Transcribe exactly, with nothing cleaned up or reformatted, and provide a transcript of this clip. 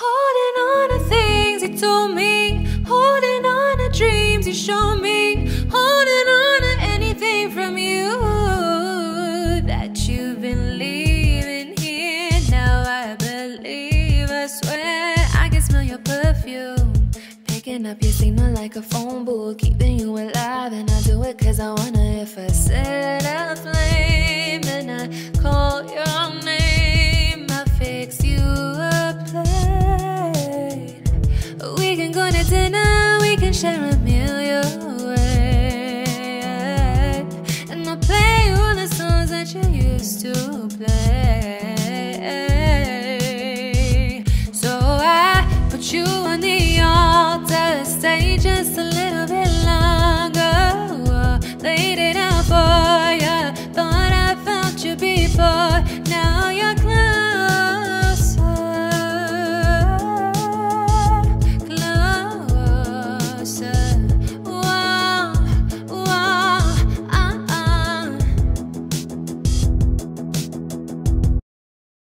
Holding on to things you told me, holding on to dreams you showed me, holding on to anything from you that you've been leaving here. Now I believe, I swear, I can smell your perfume, picking up your signal like a phone booth, keeping you alive. And I do it cause I wanna. If I set a flame and I call your name, I fix you a plate. We can go to dinner, we can share a